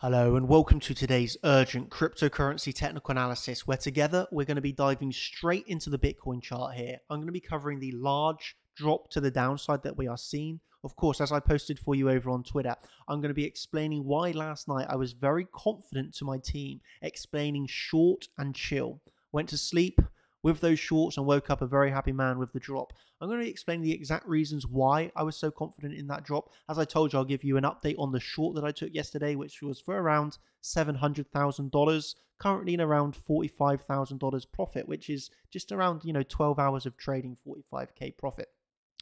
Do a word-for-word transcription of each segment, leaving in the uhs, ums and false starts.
Hello and welcome to today's urgent cryptocurrency technical analysis, where together we're going to be diving straight into the Bitcoin chart here. I'm going to be covering the large drop to the downside that we are seeing. Of course, as I posted for you over on Twitter, I'm going to be explaining why last night I was very confident to my team, explaining short and chill. Went to sleep with those shorts and woke up a very happy man with the drop. I'm going to explain the exact reasons why I was so confident in that drop. As I told you, I'll give you an update on the short that I took yesterday, which was for around seven hundred thousand dollars, currently in around forty-five thousand dollars profit, which is just around, you know, twelve hours of trading, forty-five K profit.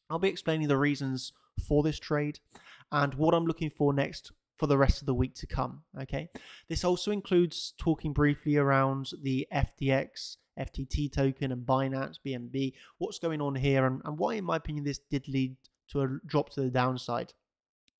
I'll be explaining the reasons for this trade and what I'm looking for next for the rest of the week to come, okay? This also includes talking briefly around the F T X, F T T token and Binance, B N B, what's going on here and, and why, in my opinion, this did lead to a drop to the downside.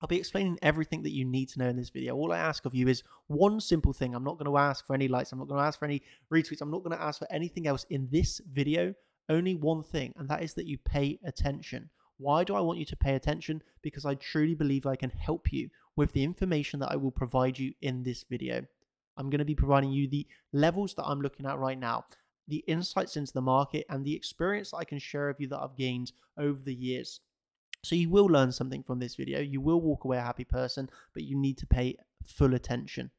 I'll be explaining everything that you need to know in this video. All I ask of you is one simple thing. I'm not going to ask for any likes. I'm not going to ask for any retweets. I'm not going to ask for anything else in this video. Only one thing, and that is that you pay attention. Why do I want you to pay attention? Because I truly believe I can help you with the information that I will provide you in this video. I'm going to be providing you the levels that I'm looking at right now, the insights into the market and the experience that I can share with you that I've gained over the years. So you will learn something from this video. You will walk away a happy person, but you need to pay full attention.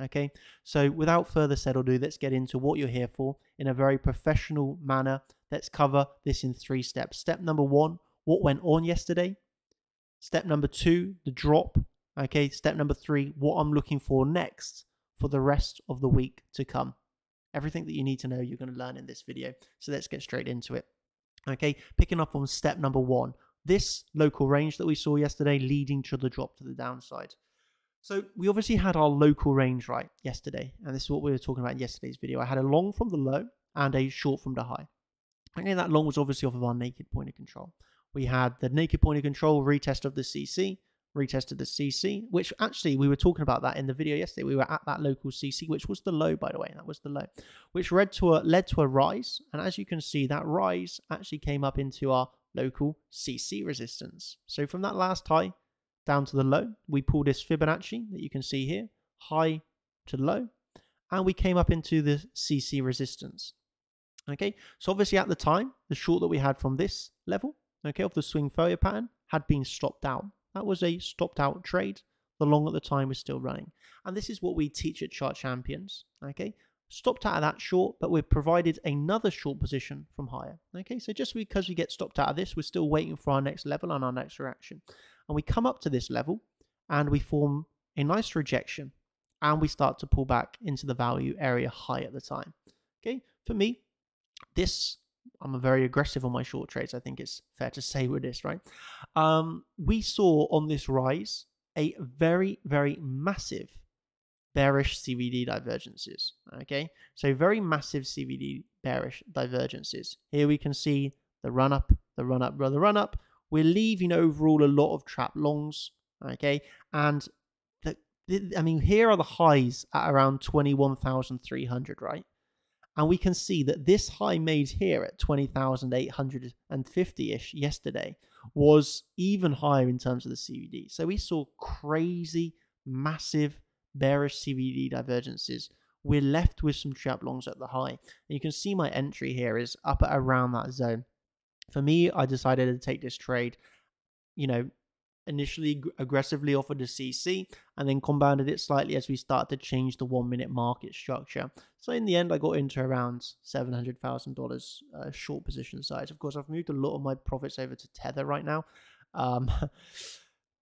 Okay, so without further said or do, let's get into what you're here for in a very professional manner. Let's cover this in three steps. Step number one, what went on yesterday. Step number two, the drop. Okay, step number three, what I'm looking for next for the rest of the week to come. Everything that you need to know, you're going to learn in this video. So let's get straight into it. Okay, picking up on step number one, this local range that we saw yesterday leading to the drop to the downside. So we obviously had our local range right yesterday, and this is what we were talking about in yesterday's video. I had a long from the low and a short from the high. Okay, that long was obviously off of our naked point of control. We had the naked point of control retest of the C C, retest of the C C, which actually we were talking about that in the video yesterday. We were at that local C C, which was the low, by the way. That was the low, which led to a, led to a rise. And as you can see, that rise actually came up into our local C C resistance. So from that last high down to the low, we pulled this Fibonacci that you can see here, high to low, and we came up into the C C resistance. Okay, so obviously at the time, the short that we had from this level, okay, of the swing failure pattern had been stopped out. That was a stopped out trade. The long at the time was still running. And this is what we teach at Chart Champions. Okay, stopped out of that short, but we've provided another short position from higher. Okay, so just because we get stopped out of this, we're still waiting for our next level and our next reaction. And we come up to this level and we form a nice rejection and we start to pull back into the value area high at the time. Okay, for me, this, I'm very aggressive on my short trades. I think it's fair to say with this, right? Um, we saw on this rise a very, very massive bearish C V D divergences. Okay, so very massive C V D bearish divergences. Here we can see the run up, the run up, the run up. We're leaving overall a lot of trap longs. Okay, and the, the, I mean, here are the highs at around twenty-one thousand three hundred, right? And we can see that this high made here at twenty thousand eight hundred fifty-ish yesterday was even higher in terms of the C V D. So we saw crazy, massive, bearish C V D divergences. We're left with some trap longs at the high. And you can see my entry here is up at around that zone. For me, I decided to take this trade, you know, initially aggressively offered a C C and then compounded it slightly as we started to change the one minute market structure. So in the end, I got into around seven hundred thousand dollars uh, short position size. Of course, I've moved a lot of my profits over to Tether right now um,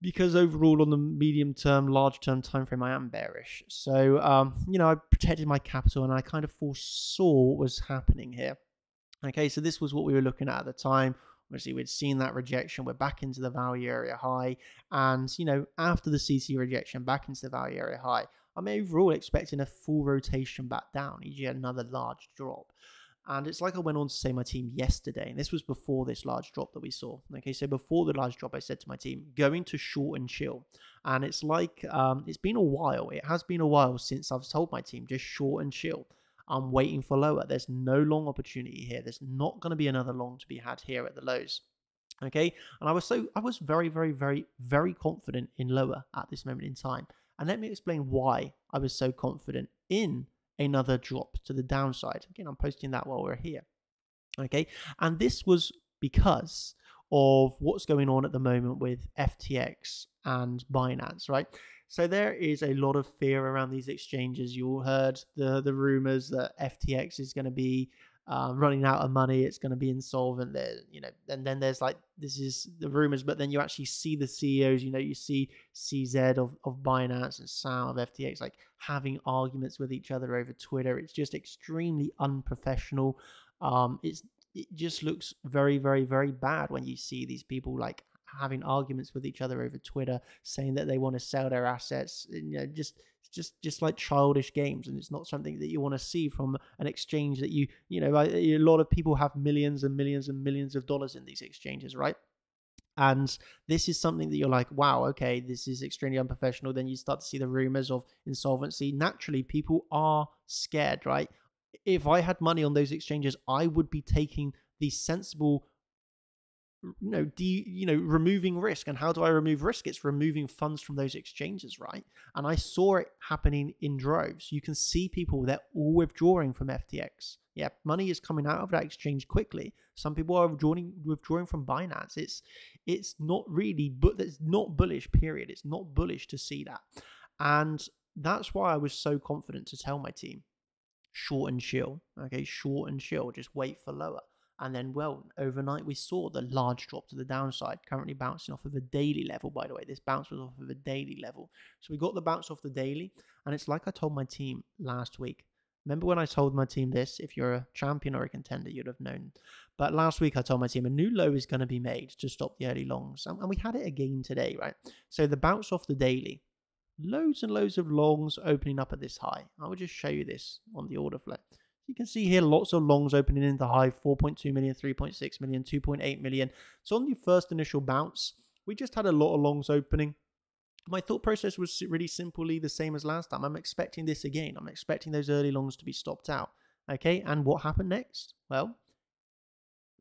because overall on the medium term, large term time frame, I am bearish. So, um, you know, I protected my capital and I kind of foresaw what was happening here. Okay, so this was what we were looking at at the time. Obviously, we'd seen that rejection. We're back into the value area high. And, you know, after the C C rejection, back into the value area high. I'm overall expecting a full rotation back down, for example another large drop. And it's like I went on to say my team yesterday, and this was before this large drop that we saw. Okay, so before the large drop, I said to my team, going to short and chill. And it's like, um, it's been a while. It has been a while since I've told my team, just short and chill. I'm waiting for lower. There's no long opportunity here. There's not going to be another long to be had here at the lows. Okay. And I was so, I was very, very, very, very confident in lower at this moment in time. And let me explain why I was so confident in another drop to the downside. Again, I'm posting that while we're here. Okay, and this was because of what's going on at the moment with F T X and Binance, right? So there is a lot of fear around these exchanges. You all heard the, the rumors that F T X is going to be uh, running out of money. It's going to be insolvent. There, you know, and then there's like, this is the rumors, but then you actually see the C E Os, you know, you see C Z of, of Binance and Sam of F T X, like having arguments with each other over Twitter. It's just extremely unprofessional. Um, it's, it just looks very, very, very bad when you see these people like having arguments with each other over Twitter, saying that they want to sell their assets, you know, just, just, just like childish games. And it's not something that you want to see from an exchange that you, you know, a lot of people have millions and millions and millions of dollars in these exchanges, right? And this is something that you're like, wow, okay, this is extremely unprofessional. Then you start to see the rumors of insolvency. Naturally, people are scared, right? If I had money on those exchanges, I would be taking the sensible, you know, de, you know, removing risk. And how do I remove risk? It's removing funds from those exchanges, right? And I saw it happening in droves. You can see people, they're all withdrawing from F T X. Yeah, money is coming out of that exchange quickly. Some people are withdrawing, withdrawing from Binance. It's, it's not really, but it's not bullish, period. It's not bullish to see that. And that's why I was so confident to tell my team, short and chill, okay, short and chill, just wait for lower. And then, well, overnight we saw the large drop to the downside, currently bouncing off of a daily level, by the way. This bounce was off of a daily level. So we got the bounce off the daily, and it's like I told my team last week. Remember when I told my team this? If you're a champion or a contender, you'd have known. But last week I told my team a new low is going to be made to stop the early longs. And we had it again today, right? So the bounce off the daily, loads and loads of longs opening up at this high. I will just show you this on the order flow. You can see here lots of longs opening in the high, four point two million, three point six million, two point eight million. So on the first initial bounce, we just had a lot of longs opening. My thought process was really simply the same as last time. I'm expecting this again. I'm expecting those early longs to be stopped out. Okay, and what happened next? Well,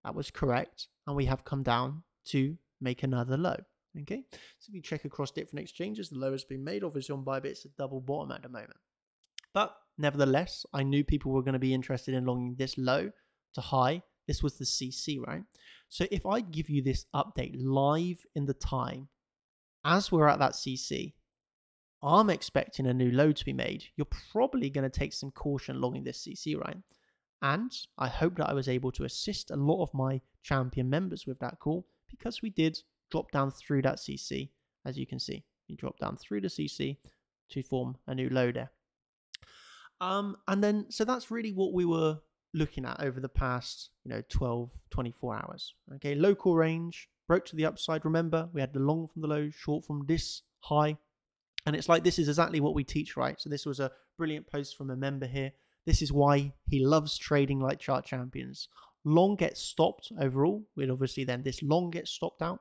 that was correct. And we have come down to make another low. Okay, so if you check across different exchanges, the low has been made. Obviously on Bybit, it's a double bottom at the moment. But nevertheless, I knew people were going to be interested in longing this low to high. This was the C C, right? So if I give you this update live in the time, as we're at that C C, I'm expecting a new low to be made. You're probably going to take some caution longing this C C, right? And I hope that I was able to assist a lot of my champion members with that call, because we did drop down through that C C. As you can see, you drop down through the C C to form a new low there. Um, and then, so that's really what we were looking at over the past, you know, twelve, twenty-four hours. Okay, low call range, broke to the upside. Remember, we had the long from the low, short from this high. And it's like, this is exactly what we teach, right? So this was a brilliant post from a member here. This is why he loves trading like Chart Champions. Long gets stopped overall. We'd obviously then this long gets stopped out.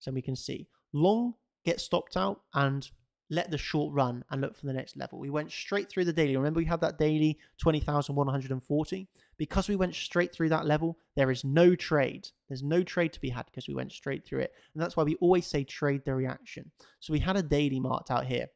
So we can see long gets stopped out and let the short run and look for the next level. We went straight through the daily. Remember, we had that daily twenty thousand one hundred forty. Because we went straight through that level, there is no trade. There's no trade to be had because we went straight through it. And that's why we always say trade the reaction. So we had a daily marked out here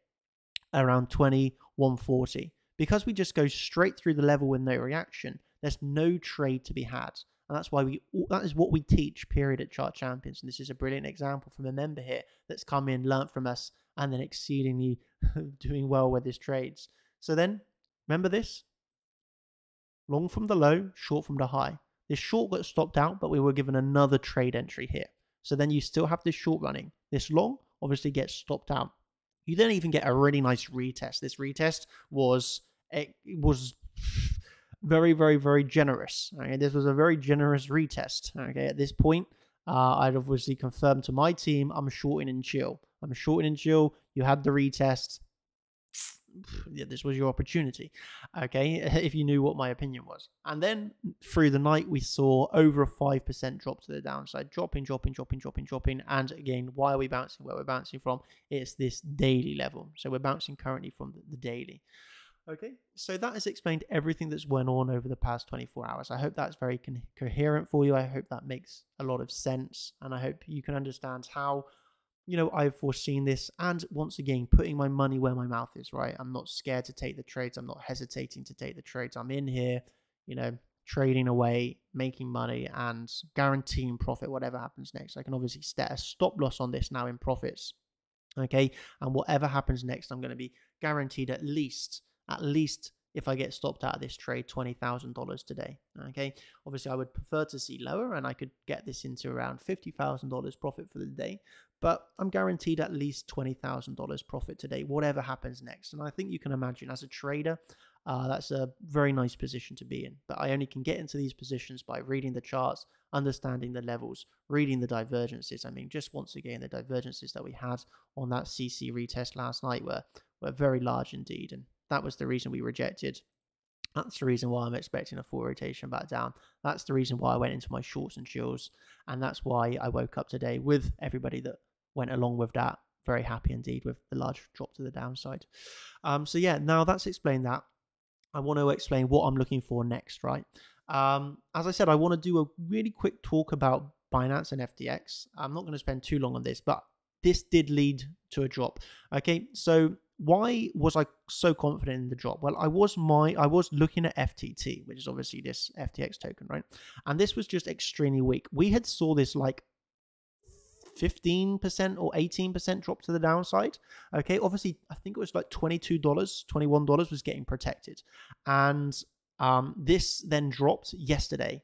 around twenty one forty. Because we just go straight through the level with no reaction, there's no trade to be had. And that's why we, that is what we teach, period, at Chart Champions. And this is a brilliant example from a member here that's come in, learnt from us, and then exceedingly doing well with his trades. So then, remember this? Long from the low, short from the high. This short got stopped out, but we were given another trade entry here. So then you still have this short running. This long obviously gets stopped out. You then even get a really nice retest. This retest was, it was very, very, very generous. Okay, this was a very generous retest. Okay, at this point, uh, I'd obviously confirmed to my team, I'm shorting and chill. I'm shorting and chill. You had the retest. Yeah, this was your opportunity. Okay, if you knew what my opinion was. And then through the night, we saw over a five percent drop to the downside, dropping, dropping, dropping, dropping, dropping. And again, why are we bouncing? Where we're bouncing from? It's this daily level. So we're bouncing currently from the daily. Okay, so that has explained everything that's went on over the past twenty-four hours. I hope that's very co coherent for you. I hope that makes a lot of sense. And I hope you can understand how you know, I've foreseen this, and once again, putting my money where my mouth is, right? I'm not scared to take the trades. I'm not hesitating to take the trades. I'm in here, you know, trading away, making money and guaranteeing profit, whatever happens next. I can obviously set a stop loss on this now in profits, okay? And whatever happens next, I'm going to be guaranteed at least, at least if I get stopped out of this trade, twenty thousand dollars today, okay? Obviously, I would prefer to see lower, and I could get this into around fifty thousand dollars profit for the day, but I'm guaranteed at least twenty thousand dollars profit today, whatever happens next. And I think you can imagine, as a trader, uh, that's a very nice position to be in. But I only can get into these positions by reading the charts, understanding the levels, reading the divergences. I mean, just once again, the divergences that we had on that C C retest last night were, were very large indeed. And that was the reason we rejected. That's the reason why I'm expecting a full rotation back down. That's the reason why I went into my shorts and chills. And that's why I woke up today with everybody that went along with that, very happy indeed with the large drop to the downside. Um, so yeah, now that's explained that. I want to explain what I'm looking for next, right? Um, as I said, I want to do a really quick talk about Binance and F T X. I'm not going to spend too long on this, but this did lead to a drop. Okay, so why was I so confident in the drop? Well, I was my I was looking at F T T, which is obviously this F T X token, right? And this was just extremely weak. We had saw this like fifteen percent or eighteen percent drop to the downside. Okay, obviously, I think it was like twenty-two dollars, twenty-one dollars was getting protected. And um, this then dropped yesterday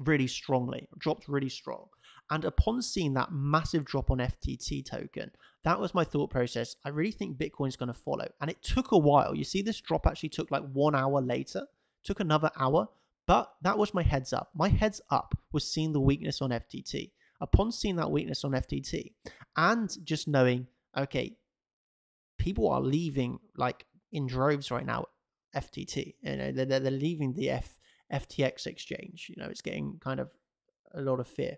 really strongly, dropped really strong. And upon seeing that massive drop on F T T token, that was my thought process. I really think Bitcoin's going to follow. And it took a while. You see, this drop actually took like one hour later, took another hour. But that was my heads up. My heads up was seeing the weakness on F T T. Upon seeing that weakness on F T T and just knowing, okay, people are leaving like in droves right now, F T T, you know, they're, they're leaving the F, FTX exchange, you know, it's getting kind of a lot of fear.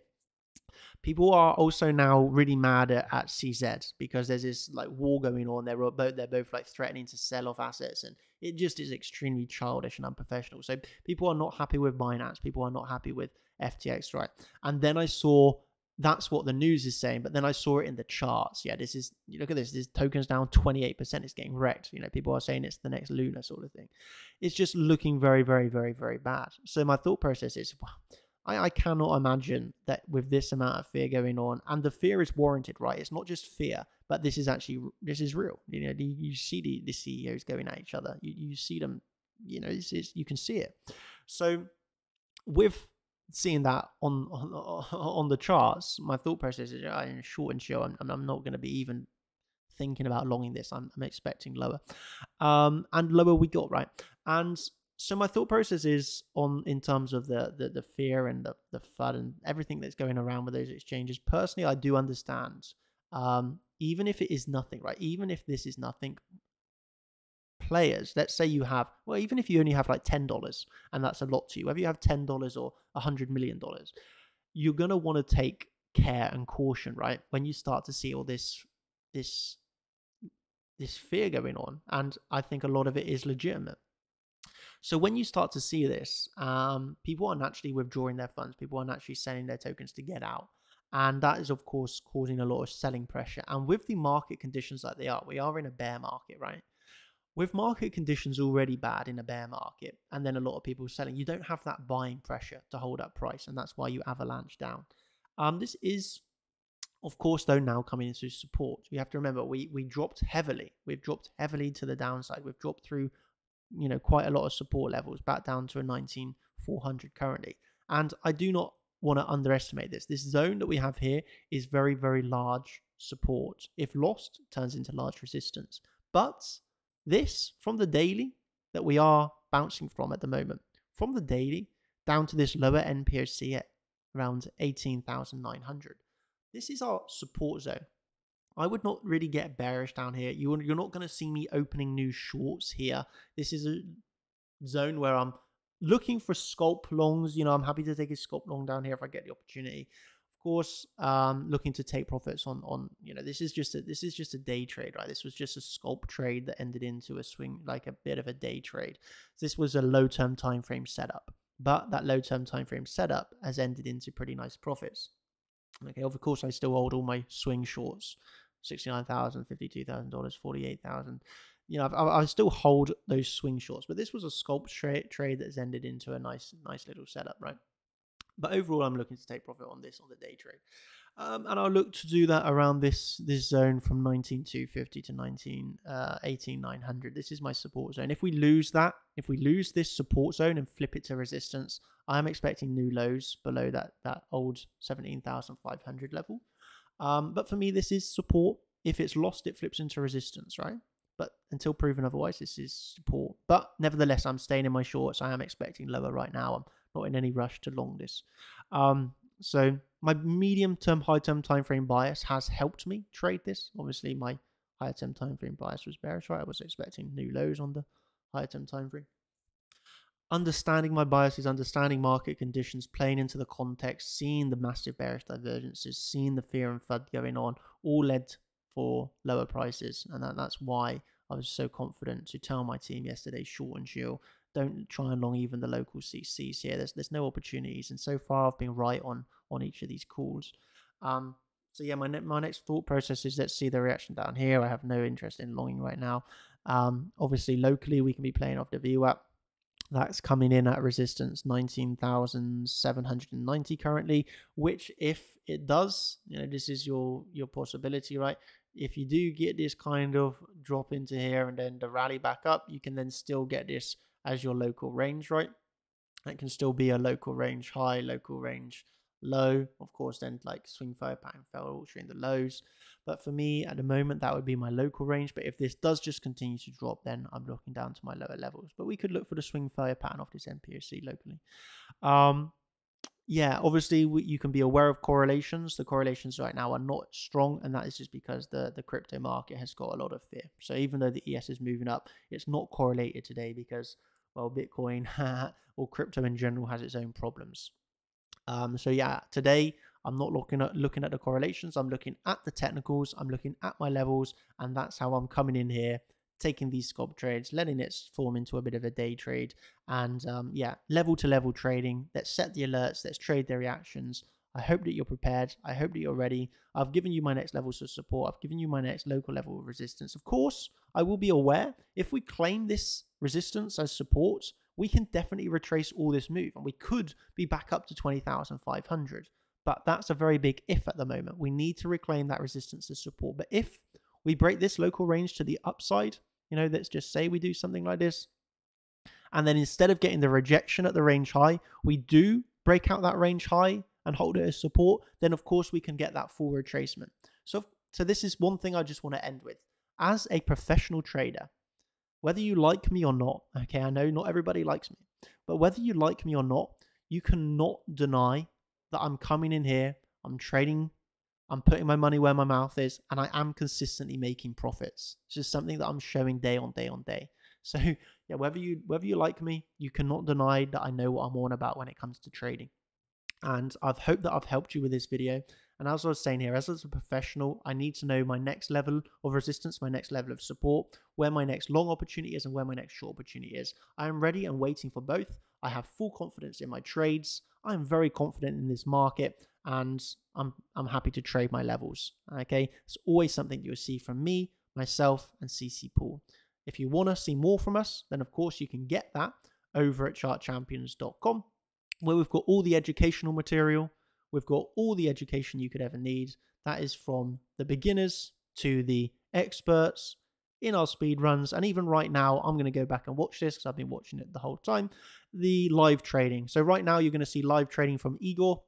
People are also now really mad at, at C Z because there's this like war going on. They're both, they're both like threatening to sell off assets, and it just is extremely childish and unprofessional. So people are not happy with Binance. People are not happy with F T X, right? And then I saw, that's what the news is saying, but then I saw it in the charts. Yeah, this is, you look at this, this token's down twenty-eight percent, it's getting wrecked. You know, people are saying it's the next Luna sort of thing. It's just looking very, very, very, very bad. So my thought process is, wow, I, I cannot imagine that with this amount of fear going on, and the fear is warranted, right? It's not just fear, but this is actually, this is real. You know, you, you see the, the C E Os going at each other. You, you see them, you know, this is, you can see it. So with seeing that on, on on the charts, my thought process is uh, short and chill. I'm, I'm not going to be even thinking about longing this. I'm, I'm expecting lower, um, and lower we got, right. And so my thought process is on in terms of the the, the fear and the the F U D and everything that's going around with those exchanges. Personally, I do understand, um, even if it is nothing, right? Even if this is nothing. Players, let's say you have, well, even if you only have like ten dollars, and that's a lot to you, whether you have ten dollars or one hundred million dollars, you're going to want to take care and caution, right? When you start to see all this, this, this fear going on, and I think a lot of it is legitimate. So when you start to see this, um, people are naturally withdrawing their funds, people are naturally selling their tokens to get out. And that is, of course, causing a lot of selling pressure. And with the market conditions like they are, we are in a bear market, right? With market conditions already bad in a bear market, and then a lot of people selling, you don't have that buying pressure to hold up price, and that's why you avalanche down. Um, this is, of course, though, now coming into support. You have to remember, we we dropped heavily. We've dropped heavily to the downside. We've dropped through, you know, quite a lot of support levels, back down to a nineteen four hundred currently. And I do not want to underestimate this. This zone that we have here is very, very large support. If lost, turns into large resistance. But this, from the daily that we are bouncing from at the moment, from the daily down to this lower N P O C at around eighteen thousand nine hundred. This is our support zone. I would not really get bearish down here. You, you're not going to see me opening new shorts here. This is a zone where I'm looking for scalp longs. You know, I'm happy to take a scalp long down here if I get the opportunity. Course, um, looking to take profits on on you know, this is just a this is just a day trade, right? This was just a scalp trade that ended into a swing, like a bit of a day trade. This was a low term time frame setup, but that low term time frame setup has ended into pretty nice profits. Okay, of course I still hold all my swing shorts, sixty-nine thousand dollars, fifty-two thousand dollars, forty-eight thousand dollars. You know, I've, I still hold those swing shorts, but this was a scalp tra trade that's ended into a nice, nice little setup, right? But overall, I'm looking to take profit on this on the day trade. Um, and I'll look to do that around this this zone from nineteen two fifty to nineteen eighteen nine hundred. This is my support zone. If we lose that, if we lose this support zone and flip it to resistance, I'm expecting new lows below that that old seventeen thousand five hundred level. Um, but for me, this is support. If it's lost, it flips into resistance, right? But until proven otherwise, this is support. But nevertheless, I'm staying in my shorts. I am expecting lower right now. I'm not in any rush to long this. Um, so my medium-term, high-term time frame bias has helped me trade this. Obviously, my higher-term time frame bias was bearish, right? I was expecting new lows on the higher-term time frame. Understanding my biases, understanding market conditions, playing into the context, seeing the massive bearish divergences, seeing the fear and F U D going on, all led for lower prices. And that, that's why I was so confident to tell my team yesterday, short and chill. Don't try and long even the local C Cs here. There's there's no opportunities, and so far I've been right on on each of these calls. Um, so yeah, my ne my next thought process is let's see the reaction down here. I have no interest in longing right now. Um, obviously locally we can be playing off the V WAP. That's coming in at resistance nineteen thousand seven hundred ninety currently. Which if it does, you know, this is your your possibility, right? If you do get this kind of drop into here and then the rally back up, you can then still get this as your local range, right? That can still be a local range high, local range low. Of course, then like swing fire pattern fell altering the lows. But for me at the moment, that would be my local range. But if this does just continue to drop, then I'm looking down to my lower levels. But we could look for the swing fire pattern off this N P O C locally. Um, yeah, obviously we, you can be aware of correlations. The correlations right now are not strong, and that is just because the the crypto market has got a lot of fear. So even though the E S is moving up, it's not correlated today because, well, Bitcoin or crypto in general has its own problems. Um, so yeah, today I'm not looking at looking at the correlations. I'm looking at the technicals. I'm looking at my levels, and that's how I'm coming in here, taking these scalp trades, letting it form into a bit of a day trade, and um, yeah, level to level trading. Let's set the alerts. Let's trade the reactions. I hope that you're prepared. I hope that you're ready. I've given you my next levels of support. I've given you my next local level of resistance. Of course, I will be aware if we claim this resistance as support, we can definitely retrace all this move and we could be back up to twenty thousand five hundred. But that's a very big if at the moment. We need to reclaim that resistance as support. But if we break this local range to the upside, you know, let's just say we do something like this. And then instead of getting the rejection at the range high, we do break out that range high and hold it as support, then of course we can get that full retracement. So, so this is one thing I just want to end with. As a professional trader, whether you like me or not, okay, I know not everybody likes me, but whether you like me or not, you cannot deny that I'm coming in here, I'm trading, I'm putting my money where my mouth is, and I am consistently making profits. It's just something that I'm showing day on day on day. So yeah, whether you, whether you like me, you cannot deny that I know what I'm on about when it comes to trading. And I've hoped that I've helped you with this video. And as I was saying here, as a professional, I need to know my next level of resistance, my next level of support, where my next long opportunity is and where my next short opportunity is. I am ready and waiting for both. I have full confidence in my trades. I'm very confident in this market, and I'm, I'm happy to trade my levels. Okay, it's always something you'll see from me, myself, and C C Pool. If you want to see more from us, then of course you can get that over at chart champions dot com. Where we've got all the educational material, we've got all the education you could ever need. That is from the beginners to the experts in our speed runs. And even right now, I'm going to go back and watch this because I've been watching it the whole time. The live trading. So right now, you're going to see live trading from Igor.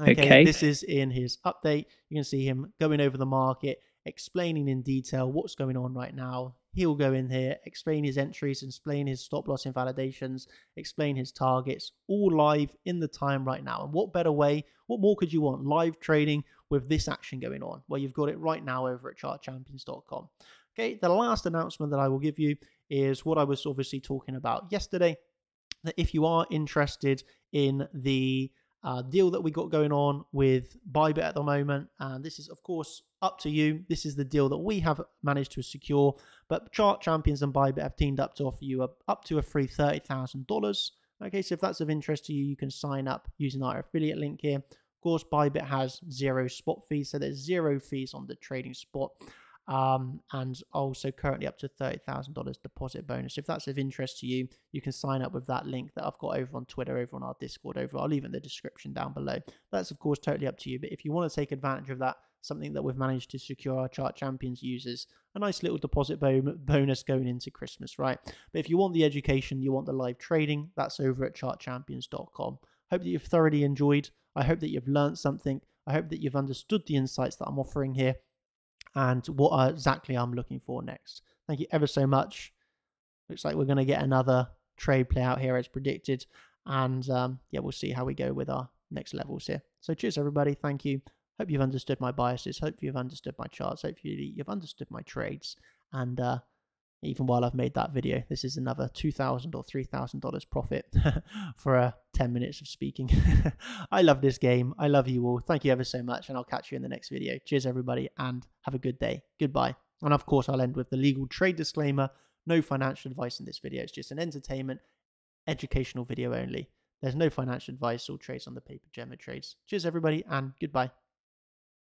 Okay. okay. This is in his update. You're going to see him going over the market, explaining in detail what's going on right now. He'll go in here, explain his entries, explain his stop loss invalidations, explain his targets, all live in the time right now. And what better way, what more could you want? Live trading with this action going on. Well, you've got it right now over at chart champions dot com. Okay, the last announcement that I will give you is what I was obviously talking about yesterday, that if you are interested in the Uh, deal that we got going on with Bybit at the moment, and this is of course up to you. This is the deal that we have managed to secure, but Chart Champions and Bybit have teamed up to offer you a, up to a free thirty thousand dollars. Okay, so if that's of interest to you, you can sign up using our affiliate link here. Of course, Bybit has zero spot fees, so there's zero fees on the trading spot, um, and also currently up to thirty thousand dollars deposit bonus. If that's of interest to you, you can sign up with that link that I've got over on Twitter, over on our Discord, over, I'll leave it in the description down below. That's, of course, totally up to you, but if you want to take advantage of that, something that we've managed to secure our Chart Champions users, a nice little deposit bonus going into Christmas, right? But if you want the education, you want the live trading, that's over at chart champions dot com. Hope that you've thoroughly enjoyed. I hope that you've learned something. I hope that you've understood the insights that I'm offering here and what exactly I'm looking for next. Thank you ever so much. Looks like we're going to get another trade play out here as predicted. And um, yeah, we'll see how we go with our next levels here. So cheers, everybody. Thank you. Hope you've understood my biases. Hope you've understood my charts. Hopefully you've understood my trades. And uh, even while I've made that video, this is another two thousand dollars or three thousand dollars profit for uh, ten minutes of speaking. I love this game. I love you all. Thank you ever so much. And I'll catch you in the next video. Cheers, everybody, and have a good day. Goodbye. And of course, I'll end with the legal trade disclaimer. No financial advice in this video. It's just an entertainment, educational video only. There's no financial advice or trades on the paper, Gemma trades. Cheers, everybody, and goodbye.